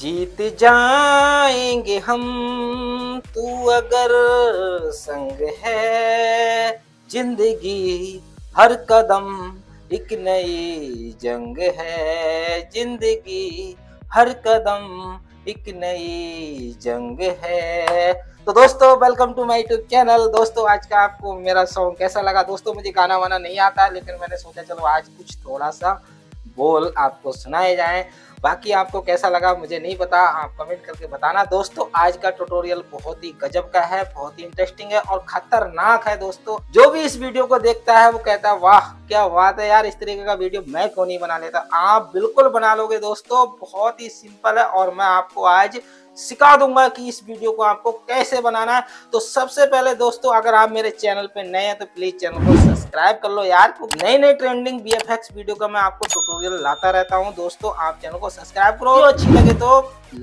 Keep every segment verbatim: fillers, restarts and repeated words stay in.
जीत जाएंगे हम तू अगर संग है, जिंदगी हर कदम एक नई जंग है, जिंदगी हर कदम एक नई जंग है। तो दोस्तों welcome to my YouTube channel. दोस्तों आज का आपको मेरा सॉन्ग कैसा लगा? दोस्तों मुझे गाना वाना नहीं आता, लेकिन मैंने सोचा चलो आज कुछ थोड़ा सा बोल आपको सुनाए जाएं। बाकी आपको कैसा लगा मुझे नहीं पता, आप कमेंट करके बताना। दोस्तों आज का ट्यूटोरियल बहुत ही गजब का है, बहुत ही इंटरेस्टिंग है और खतरनाक है। दोस्तों जो भी इस वीडियो को देखता है वो कहता है वाह क्या बात है यार, इस तरीके का वीडियो मैं क्यों नहीं बना लेता। आप बिल्कुल बना लोगे दोस्तों, बहुत ही सिंपल है और मैं आपको आज सिखा दूंगा कि इस वीडियो को आपको कैसे बनाना है। तो सबसे पहले दोस्तों अगर आप मेरे चैनल पे नए हैं तो प्लीज चैनल को सब्सक्राइब कर लो यार, नई नई ट्रेंडिंग बीएफएक्स वीडियो का मैं आपको ट्यूटोरियल लाता रहता हूं। दोस्तों आप चैनल को सब्सक्राइब करो, अच्छी लगे तो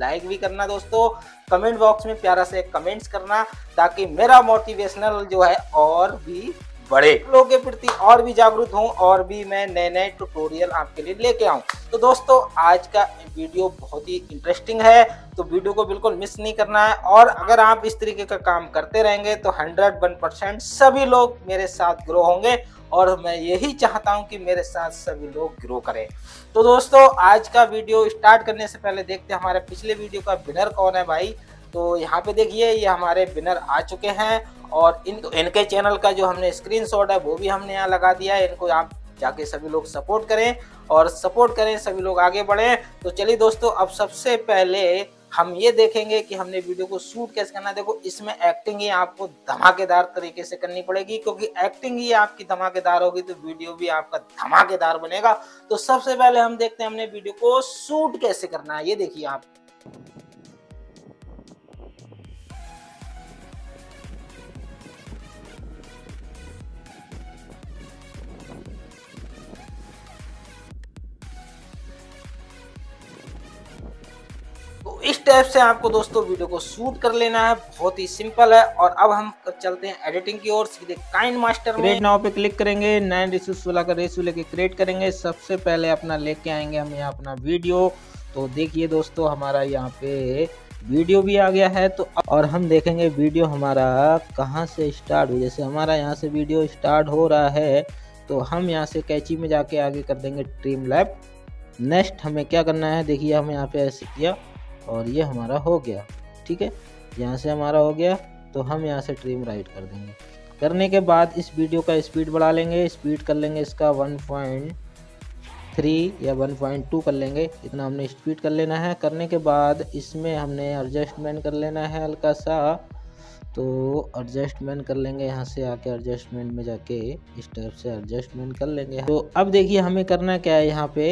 लाइक भी करना दोस्तों, कमेंट बॉक्स में प्यारा से कमेंट्स करना ताकि मेरा मोटिवेशनल जो है और भी बड़े लोगों के प्रति और भी जागरूक हूँ और भी मैं नए नए ट्यूटोरियल आपके लिए लेके आऊँ। तो दोस्तों आज का वीडियो बहुत ही इंटरेस्टिंग है, तो वीडियो को बिल्कुल मिस नहीं करना है। और अगर आप इस तरीके का काम करते रहेंगे तो हंड्रेड वन परसेंट सभी लोग मेरे साथ ग्रो होंगे और मैं यही चाहता हूं कि मेरे साथ सभी लोग ग्रो करें। तो दोस्तों आज का वीडियो स्टार्ट करने से पहले देखते हैं हमारे पिछले वीडियो का विनर कौन है भाई। तो यहाँ पे देखिए ये हमारे विनर आ चुके हैं और इन इनके चैनल का जो हमने स्क्रीनशॉट है वो भी हमने यहाँ लगा दिया है। इनको आप जाके सभी लोग सपोर्ट करें और सपोर्ट करें, सभी लोग आगे बढ़ें। तो चलिए दोस्तों अब सबसे पहले हम ये देखेंगे कि हमने वीडियो को शूट कैसे करना है। देखो इसमें एक्टिंग ही आपको धमाकेदार तरीके से करनी पड़ेगी, क्योंकि एक्टिंग ही आपकी धमाकेदार होगी तो वीडियो भी आपका धमाकेदार बनेगा। तो सबसे पहले हम देखते हैं हमने वीडियो को शूट कैसे करना है। ये देखिए आप इस टाइप से आपको दोस्तों वीडियो को शूट कर लेना है, बहुत ही सिंपल है। और अब हम चलते हैं एडिटिंग की ओर, सीधे काइन मास्टर में क्रिएट नाउ पे क्लिक करेंगे, नाइन रेशियो सोलह का रेशियो लेके क्रिएट करेंगे। सबसे पहले अपना लेके आएंगे हम यहाँ अपना वीडियो। तो देखिए दोस्तों हमारा यहाँ पे वीडियो भी आ गया है। तो और हम देखेंगे वीडियो हमारा कहाँ से स्टार्ट हो। जैसे हमारा यहाँ से वीडियो स्टार्ट हो रहा है तो हम यहाँ से कैची में जाके आगे कर देंगे ट्रिम लेफ्ट। नेक्स्ट हमें क्या करना है, देखिए हम यहाँ पे ऐसे किया और ये हमारा हो गया, ठीक है यहाँ से हमारा हो गया। तो हम यहाँ से ट्रिम राइट कर देंगे। करने के बाद इस वीडियो का स्पीड बढ़ा लेंगे, स्पीड कर लेंगे इसका वन पॉइंट थ्री या वन पॉइंट टू कर लेंगे, इतना हमने स्पीड कर लेना है। करने के बाद इसमें हमने एडजस्टमेंट कर लेना है हल्का सा। तो एडजस्टमेंट कर लेंगे, यहाँ से आके एडजस्टमेंट में जाके इस टाइप से एडजस्टमेंट कर लेंगे। तो अब देखिए हमें करना क्या है, यहाँ पे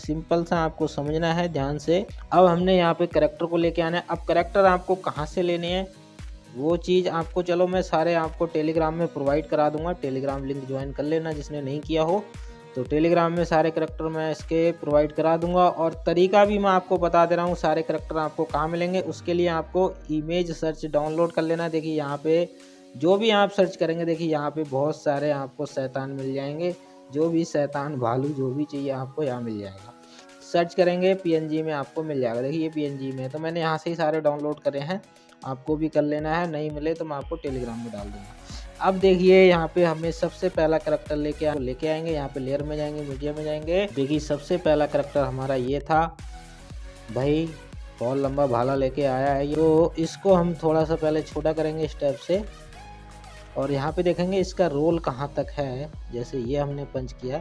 सिंपल सा आपको समझना है ध्यान से। अब हमने यहाँ पे करैक्टर को लेके आना है। अब करैक्टर आपको कहाँ से लेने हैं वो चीज़ आपको, चलो मैं सारे आपको टेलीग्राम में प्रोवाइड करा दूंगा, टेलीग्राम लिंक ज्वाइन कर लेना जिसने नहीं किया हो। तो टेलीग्राम में सारे करैक्टर मैं इसके प्रोवाइड करा दूंगा और तरीका भी मैं आपको बता दे रहा हूँ, सारे करैक्टर आपको कहाँ मिलेंगे। उसके लिए आपको इमेज सर्च डाउनलोड कर लेना। देखिए यहाँ पे जो भी आप सर्च करेंगे, देखिए यहाँ पे बहुत सारे आपको शैतान मिल जाएंगे, जो भी शैतान भालू जो भी चाहिए आपको यहाँ मिल जाएगा। सर्च करेंगे पीएनजी में आपको मिल जाएगा, देखिए ये पीएनजी में है। तो मैंने यहाँ से ही सारे डाउनलोड करे हैं, आपको भी कर लेना है, नहीं मिले तो मैं आपको टेलीग्राम में डाल दूँगा। अब देखिए यहाँ पे हमें सबसे पहला करैक्टर लेके लेके आएंगे, यहाँ पे लेयर में जाएंगे, मीडिया में जाएंगे। देखिए सबसे पहला करैक्टर हमारा ये था भाई, बहुत लंबा भाला लेके आया है ये। तो इसको हम थोड़ा सा पहले छोटा करेंगे इस टाइप से और यहाँ पे देखेंगे इसका रोल कहाँ तक है। जैसे ये हमने पंच किया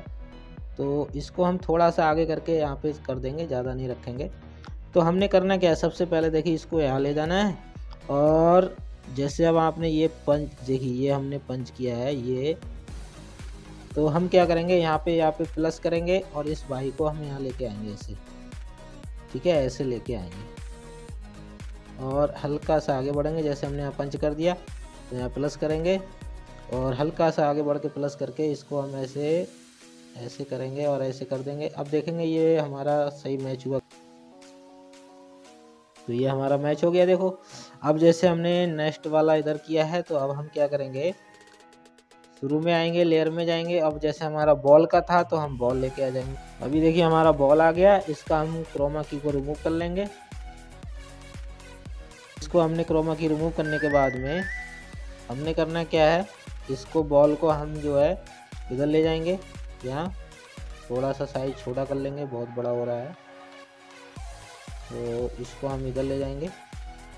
तो इसको हम थोड़ा सा आगे करके यहाँ पे कर देंगे, ज़्यादा नहीं रखेंगे। तो हमने करना क्या है, सबसे पहले देखिए इसको यहाँ ले जाना है और जैसे अब आपने ये पंच, देखिए ये हमने पंच किया है ये। तो हम क्या करेंगे यहाँ पे यहाँ पे प्लस करेंगे और इस भाई को हम यहाँ लेके आएंगे ऐसे, ठीक है ऐसे लेके आएंगे और हल्का सा आगे बढ़ेंगे। जैसे हमने यहाँ पंच कर दिया तो यहाँ प्लस करेंगे और हल्का सा आगे बढ़ के प्लस करके इसको हम ऐसे ऐसे करेंगे और ऐसे कर देंगे। अब देखेंगे ये हमारा सही मैच हुआ, तो ये हमारा मैच हो गया। देखो अब जैसे हमने नेक्स्ट वाला इधर किया है तो अब हम क्या करेंगे, शुरू में आएंगे, लेयर में जाएंगे। अब जैसे हमारा बॉल का था तो हम बॉल लेके आ जाएंगे। अभी देखिए हमारा बॉल आ गया, इसका हम क्रोमा की को रिमूव कर लेंगे इसको हमने क्रोमा की रिमूव करने के बाद में हमने करना क्या है, इसको बॉल को हम जो है इधर ले जाएंगे, यहाँ थोड़ा सा साइज छोटा कर लेंगे, बहुत बड़ा हो रहा है तो इसको हम इधर ले जाएंगे।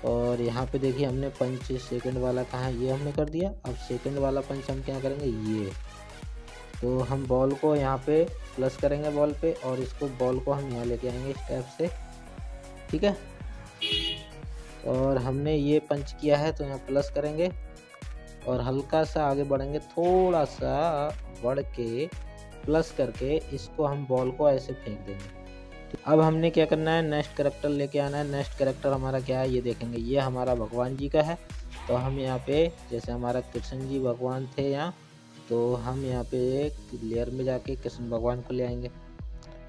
और यहाँ पे देखिए हमने पंच सेकंड वाला कहाँ ये हमने कर दिया। अब सेकंड वाला पंच हम क्या करेंगे, ये तो हम बॉल को यहाँ पे प्लस करेंगे बॉल पे और इसको बॉल को हम यहाँ लेके आएंगे स्टेप से, ठीक है। और हमने ये पंच किया है तो यहाँ प्लस करेंगे और हल्का सा आगे बढ़ेंगे, थोड़ा सा बढ़ के प्लस करके इसको हम बॉल को ऐसे फेंक देंगे। तो अब हमने क्या करना है, नेक्स्ट करैक्टर लेके आना है। नेक्स्ट करैक्टर हमारा क्या है ये देखेंगे, ये हमारा भगवान जी का है। तो हम यहाँ पे जैसे हमारा कृष्ण जी भगवान थे यहाँ, तो हम यहाँ पे एक लेयर में जाके कृष्ण भगवान को ले आएंगे।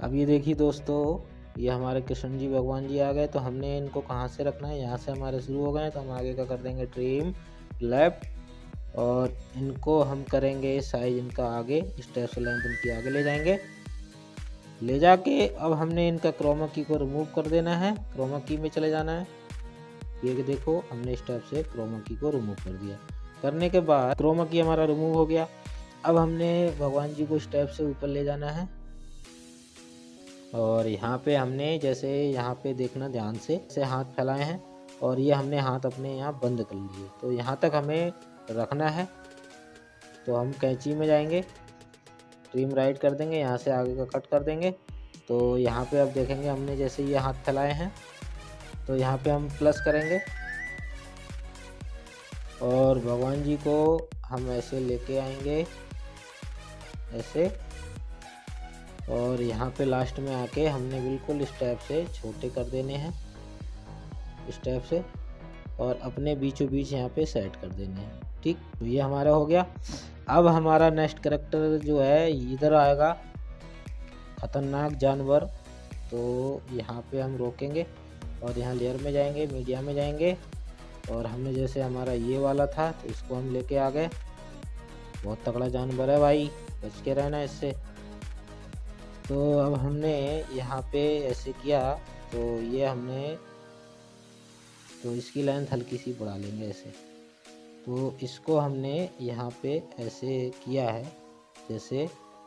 अब ये देखिए दोस्तों, ये हमारे कृष्ण जी भगवान जी आ गए। तो हमने इनको कहाँ से रखना है, यहाँ से हमारे शुरू हो गए। तो हम आगे का कर देंगे ट्रिम लेफ्ट और इनको हम करेंगे साइज इनका आगे, स्टेप से लेंथ इनकी आगे ले जाएंगे, ले जाके अब हमने इनका क्रोमा की को रिमूव कर देना है, क्रोमा की में चले जाना है। ये देखो हमने स्टेप से क्रोमा की को रिमूव कर दिया। करने के बाद क्रोमा की हमारा रिमूव हो गया। अब हमने भगवान जी को स्टेप से ऊपर ले जाना है और यहाँ पे हमने जैसे यहाँ पे देखना ध्यान से से हाथ फैलाए हैं और ये हमने हाथ अपने यहाँ बंद कर लिए। तो यहाँ तक हमें रखना है, तो हम कैंची में जाएंगे, ट्रिम राइट कर देंगे, यहाँ से आगे का कट कर देंगे। तो यहाँ पे अब देखेंगे हमने जैसे ये हाथ फैलाए हैं तो यहाँ पे हम प्लस करेंगे और भगवान जी को हम ऐसे लेके आएंगे ऐसे, और यहाँ पे लास्ट में आके हमने बिल्कुल स्टेप से छोटे कर देने हैं स्टेप से और अपने बीचों बीच यहाँ पे सेट कर देने हैं, ठीक। तो ये हमारा हो गया। अब हमारा नेक्स्ट करैक्टर जो है इधर आएगा, ख़तरनाक जानवर। तो यहाँ पे हम रोकेंगे और यहाँ लेयर में जाएंगे, मीडिया में जाएंगे और हमने जैसे हमारा ये वाला था तो इसको हम लेके आ गए। बहुत तगड़ा जानवर है भाई, बच के रहना इससे। तो अब हमने यहाँ पे ऐसे किया तो ये हमने तो इसकी लेंथ हल्की सी बढ़ा लेंगे ऐसे। तो इसको हमने यहाँ पे ऐसे किया है जैसे,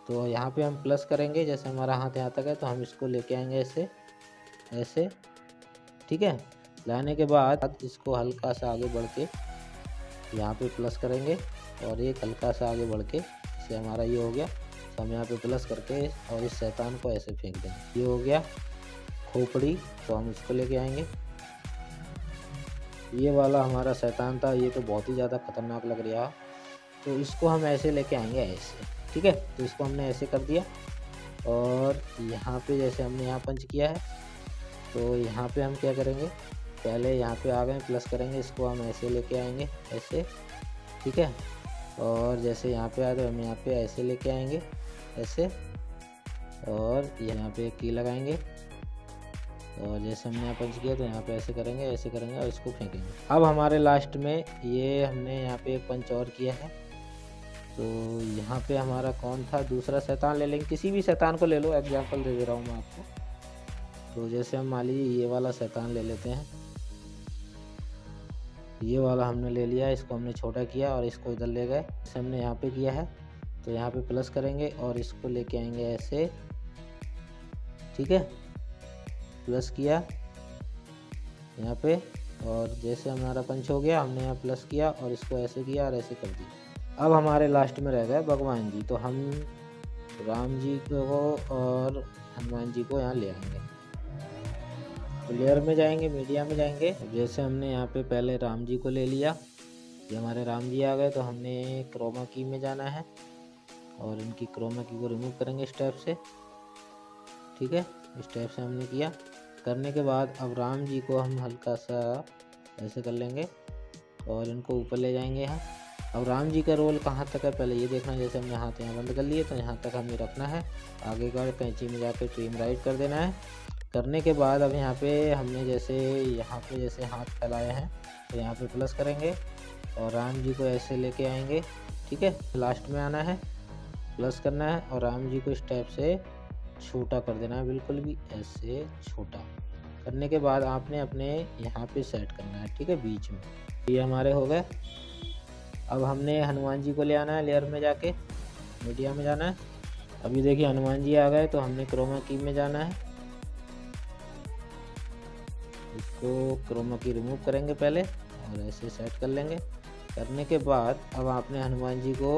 तो यहाँ पे हम प्लस करेंगे, जैसे हमारा हाथ यहाँ तक है तो हम इसको लेके आएंगे ऐसे ऐसे, ठीक है। लाने के बाद इसको हल्का सा आगे बढ़ के यहाँ पे प्लस करेंगे और एक हल्का सा आगे बढ़ के इससे हमारा ये हो गया। तो हम यहाँ पे प्लस करके और इस शैतान को ऐसे फेंक देंगे, ये हो गया खोपड़ी। तो हम इसको लेके आएंगे, ये वाला हमारा शैतान था, ये तो बहुत ही ज़्यादा खतरनाक लग रहा है। तो इसको हम ऐसे लेके आएंगे ऐसे, ठीक है। तो इसको हमने ऐसे कर दिया और यहाँ पे जैसे हमने यहाँ पंच किया है तो यहाँ पे हम क्या करेंगे, पहले यहाँ पे आ गए प्लस करेंगे, इसको हम ऐसे लेके आएंगे ऐसे, ठीक है। और जैसे यहाँ पे आए तो हम यहाँ पे ऐसे लेके आएंगे ऐसे और यहाँ पे की लगाएंगे और जैसे हमने यहाँ पंच किया तो यहाँ पे ऐसे करेंगे ऐसे करेंगे और इसको फेंकेंगे। अब हमारे लास्ट में ये हमने यहाँ पे एक पंच और किया है। तो यहाँ पे हमारा कौन था, दूसरा शैतान ले लेंगे, किसी भी शैतान को ले लो, एग्जांपल दे दे रहा हूँ मैं आपको। तो जैसे हम मान लीजिए ये वाला शैतान ले लेते हैं, ये वाला हमने ले लिया, इसको हमने छोटा किया और इसको इधर ले गए, जैसे हमने यहाँ पे किया है। तो यहाँ पे प्लस करेंगे और इसको लेके आएंगे ऐसे, ठीक है। प्लस किया यहाँ पे और जैसे हमारा पंच हो गया, हमने यहाँ प्लस किया और इसको ऐसे किया और ऐसे कर दिया। अब हमारे लास्ट में रह गए भगवान जी। तो हम राम जी को और हनुमान जी को यहाँ ले आएंगे, तो लेयर में जाएंगे, मीडिया में जाएंगे। जैसे हमने यहाँ पे पहले राम जी को ले लिया, ये हमारे राम जी आ गए। तो हमने क्रोमा की में जाना है और इनकी क्रोमा की को रिमूव करेंगे स्टेप से, ठीक है। स्टेप से हमने किया। करने के बाद अब राम जी को हम हल्का सा ऐसे कर लेंगे और इनको ऊपर ले जाएंगे यहाँ। अब राम जी का रोल कहाँ तक है पहले ये देखना, जैसे हमने हाथ यहाँ बंद कर लिए तो यहाँ तक हमें रखना है, आगे का कैंची में जाके ट्रिम राइट कर देना है। करने के बाद अब यहाँ पे हमने जैसे यहाँ पे जैसे हाथ फैलाए हैं तो यहाँ पे प्लस करेंगे और राम जी को ऐसे लेके आएंगे, ठीक है। लास्ट में आना है, प्लस करना है और राम जी को स्टेप से छोटा कर देना है, बिल्कुल भी ऐसे छोटा। करने के बाद आपने अपने यहाँ पे सेट करना है, ठीक है, बीच में। ये हमारे हो गए। अब हमने हनुमान जी को ले आना है, लेयर में जाके मीडिया में जाना है। अभी देखिए हनुमान जी आ गए, तो हमने क्रोमा की में जाना है, इसको क्रोमा की रिमूव करेंगे पहले और ऐसे सेट कर लेंगे। करने के बाद अब आपने हनुमान जी को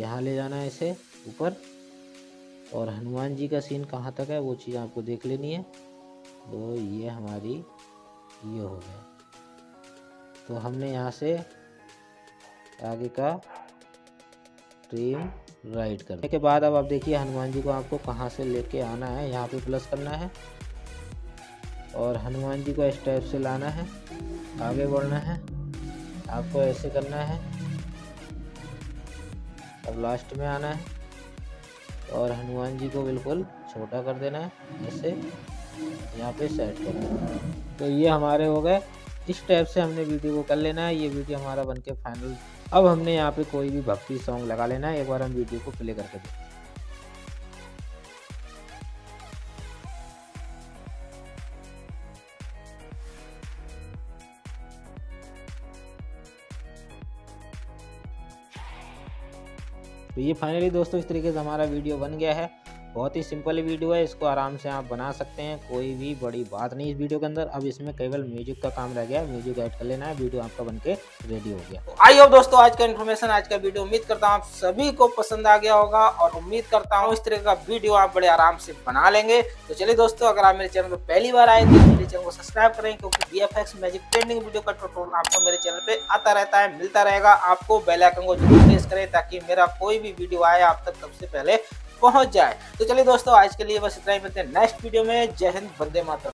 यहाँ ले जाना है इसे ऊपर, और हनुमान जी का सीन कहाँ तक है वो चीज़ आपको देख लेनी है। तो ये हमारी ये हो गया। तो हमने यहाँ से आगे का ट्रिम राइट करने के बाद अब आप देखिए हनुमान जी को आपको कहाँ से लेके आना है, यहाँ पे प्लस करना है और हनुमान जी को इस टाइप से लाना है, आगे बढ़ना है, आपको ऐसे करना है। अब लास्ट में आना है और हनुमान जी को बिल्कुल छोटा कर देना है, ऐसे यहाँ पे सेट कर देना है। तो ये हमारे हो गए। इस टाइप से हमने वीडियो को कर लेना है। ये वीडियो हमारा बनके फाइनल। अब हमने यहाँ पे कोई भी भक्ति सॉन्ग लगा लेना है। एक बार हम वीडियो को प्ले करके देखें। तो ये फाइनली दोस्तों इस तरीके से हमारा वीडियो बन गया है। बहुत ही सिंपल वीडियो है, इसको आराम से आप बना सकते हैं, कोई भी बड़ी बात नहीं इस वीडियो के अंदर। अब इसमें केवल म्यूजिक का काम रह गया, म्यूजिक ऐड कर लेना है, वीडियो आपका बनके रेडी हो गया। आई होप दोस्तों आज का इन्फॉर्मेशन, आज का वीडियो उम्मीद करता हूँ आप सभी को पसंद आ गया होगा, और उम्मीद करता हूँ इस तरह का वीडियो आप बड़े आराम से बना लेंगे। तो चलिए दोस्तों, अगर आप मेरे चैनल पर पहली बार आए तो मेरे चैनल को सब्सक्राइब करें, क्योंकि V F X magic trending video का ट्यूटोरियल आपको मेरे चैनल पर आता रहता है, मिलता रहेगा। आपको बेल आइकन को जरूर प्रेस करें ताकि मेरा कोई भी वीडियो आए आप तक सबसे पहले पहुंच जाए। तो चलिए दोस्तों आज के लिए बस इतना ही, मिलते हैं नेक्स्ट वीडियो में। जय हिंद, वंदे मातरम।